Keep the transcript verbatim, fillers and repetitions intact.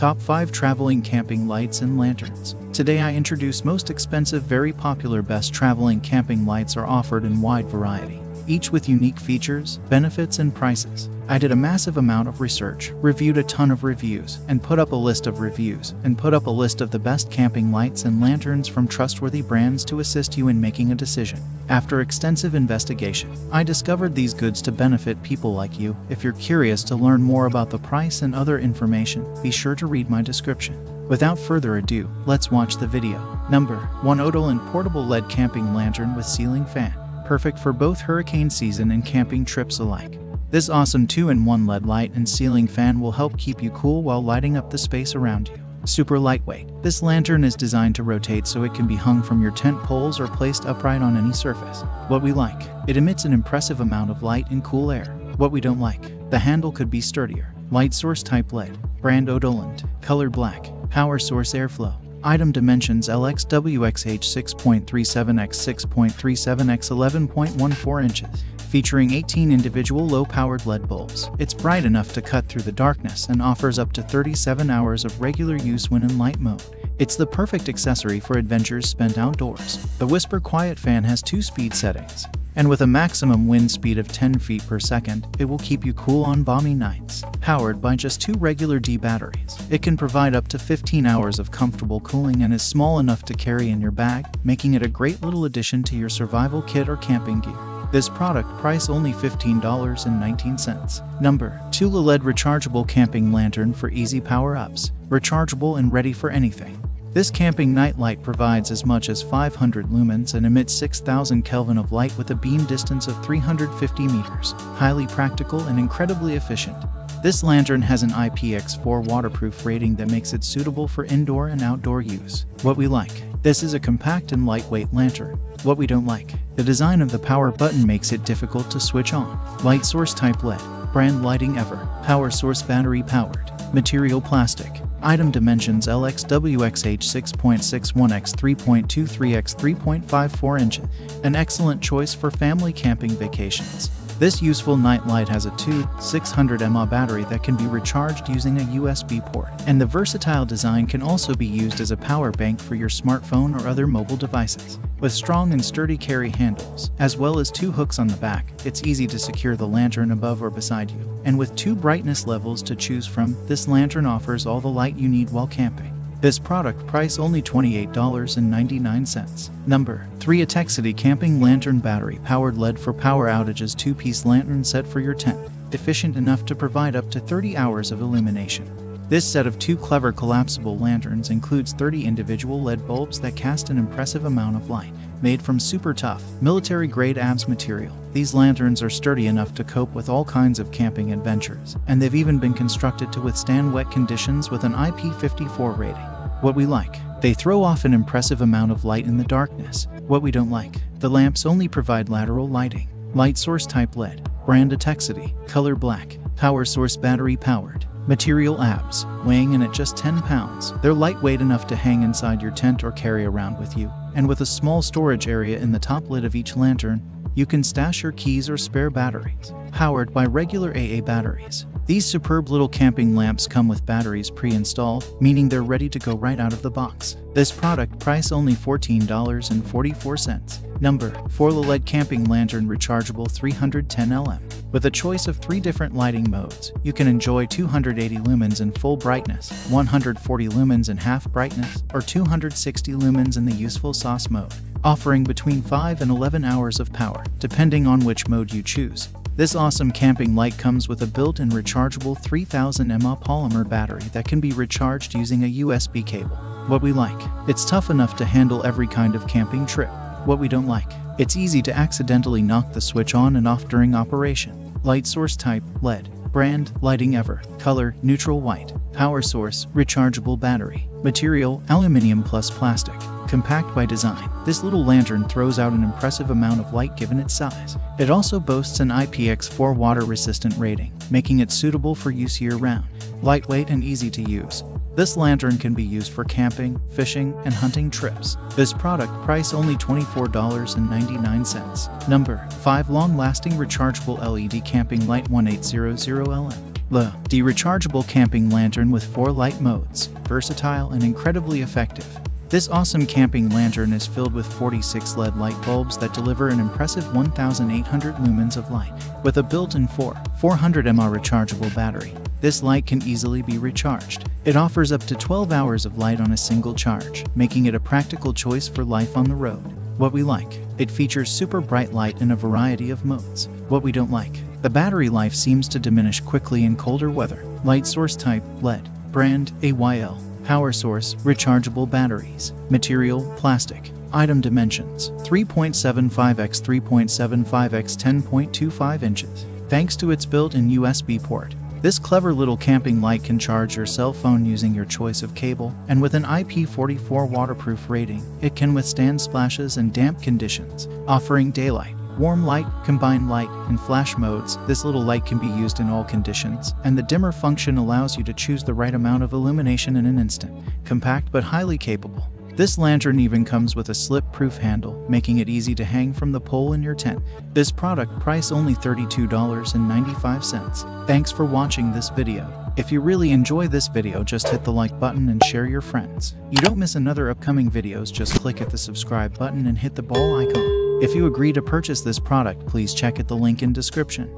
Top five Traveling Camping Lights and Lanterns. Today I introduce most expensive, very popular best traveling camping lights are offered in wide variety, each with unique features, benefits and prices. I did a massive amount of research, reviewed a ton of reviews, and put up a list of reviews, and put up a list of the best camping lights and lanterns from trustworthy brands to assist you in making a decision. After extensive investigation, I discovered these goods to benefit people like you. If you're curious to learn more about the price and other information, be sure to read my description. Without further ado, let's watch the video. Number one. Odoland Portable L E D Camping Lantern with Ceiling Fan. Perfect for both hurricane season and camping trips alike. This awesome two in one L E D light and ceiling fan will help keep you cool while lighting up the space around you. Super lightweight. This lantern is designed to rotate so it can be hung from your tent poles or placed upright on any surface. What we like: it emits an impressive amount of light and cool air. What we don't like: the handle could be sturdier. Light source type L E D. Brand Odoland. Color black. Power source airflow. Item dimensions L X W X H six point three seven by six point three seven by eleven point one four inches. Featuring eighteen individual low-powered L E D bulbs. It's bright enough to cut through the darkness and offers up to thirty-seven hours of regular use when in light mode. It's the perfect accessory for adventures spent outdoors. The Whisper Quiet Fan has two speed settings, and with a maximum wind speed of ten feet per second, it will keep you cool on balmy nights. Powered by just two regular D batteries, it can provide up to fifteen hours of comfortable cooling and is small enough to carry in your bag, making it a great little addition to your survival kit or camping gear. This product price only fifteen dollars and nineteen cents. Number two. L E D Rechargeable Camping Lantern for Easy Power-Ups. Rechargeable and ready for anything. This camping night light provides as much as five hundred lumens and emits six thousand Kelvin of light with a beam distance of three hundred fifty meters. Highly practical and incredibly efficient. This lantern has an I P X four waterproof rating that makes it suitable for indoor and outdoor use. What we like: this is a compact and lightweight lantern. What we don't like: the design of the power button makes it difficult to switch on. Light source type L E D. Brand Lighting Ever. Power source battery powered. Material plastic. Item dimensions L X W X H six point six one by three point two three by three point five four inches. An excellent choice for family camping vacations. This useful night light has a two thousand six hundred milliamp hour battery that can be recharged using a U S B port, and the versatile design can also be used as a power bank for your smartphone or other mobile devices. With strong and sturdy carry handles, as well as two hooks on the back, it's easy to secure the lantern above or beside you. And with two brightness levels to choose from, this lantern offers all the light you need while camping. This product price only twenty-eight dollars and ninety-nine cents. Number three. Etekcity Camping Lantern Battery Powered L E D for Power Outages two-piece lantern set for your tent. Efficient enough to provide up to thirty hours of illumination. This set of two clever collapsible lanterns includes thirty individual L E D bulbs that cast an impressive amount of light. Made from super tough, military-grade A B S material, these lanterns are sturdy enough to cope with all kinds of camping adventures, and they've even been constructed to withstand wet conditions with an I P five four rating. What we like: they throw off an impressive amount of light in the darkness. What we don't like: the lamps only provide lateral lighting. Light source type L E D. Brand Atexity. Color black. Power source battery powered. Material A B S, weighing in at just ten pounds. They're lightweight enough to hang inside your tent or carry around with you, and with a small storage area in the top lid of each lantern, you can stash your keys or spare batteries. Powered by regular double A batteries. These superb little camping lamps come with batteries pre-installed, meaning they're ready to go right out of the box. This product price only fourteen dollars and forty-four cents. Number four. L E D Camping Lantern Rechargeable three hundred ten lumens. With a choice of three different lighting modes, you can enjoy two hundred eighty lumens in full brightness, one hundred forty lumens in half brightness, or two hundred sixty lumens in the useful sauce mode, offering between five and eleven hours of power, depending on which mode you choose. This awesome camping light comes with a built-in rechargeable three thousand milliamp hour polymer battery that can be recharged using a U S B cable. What we like: it's tough enough to handle every kind of camping trip. What we don't like: it's easy to accidentally knock the switch on and off during operation. Light source type L E D. Brand Lighting Ever. Color neutral white. Power source rechargeable battery. Material aluminum plus plastic. Compact by design, this little lantern throws out an impressive amount of light given its size. It also boasts an I P X four water-resistant rating, making it suitable for use year-round. Lightweight and easy to use, this lantern can be used for camping, fishing, and hunting trips. This product price only twenty-four dollars and ninety-nine cents. Number five. Long-lasting rechargeable L E D camping light one eight hundred lumens. L E rechargeable camping lantern with four light modes, versatile and incredibly effective. This awesome camping lantern is filled with forty-six L E D light bulbs that deliver an impressive one thousand eight hundred lumens of light. With a built-in four thousand four hundred milliamp hour rechargeable battery, this light can easily be recharged. It offers up to twelve hours of light on a single charge, making it a practical choice for life on the road. What we like. It features super bright light in a variety of modes. What we don't like. The battery life seems to diminish quickly in colder weather. Light source type, L E D. Brand, A Y L. Power source, rechargeable batteries. Material, plastic. Item dimensions, three point seven five by three point seven five by ten point two five inches. Thanks to its built-in U S B port, this clever little camping light can charge your cell phone using your choice of cable, and with an I P four four waterproof rating, it can withstand splashes and damp conditions, offering daylight, warm light, combined light, and flash modes. This little light can be used in all conditions, and the dimmer function allows you to choose the right amount of illumination in an instant. Compact but highly capable. This lantern even comes with a slip-proof handle, making it easy to hang from the pole in your tent. This product price only thirty-two dollars and ninety-five cents. Thanks for watching this video. If you really enjoy this video, just hit the like button and share your friends. You don't miss another upcoming videos, just click at the subscribe button and hit the bell icon. If you agree to purchase this product, please check at the link in description.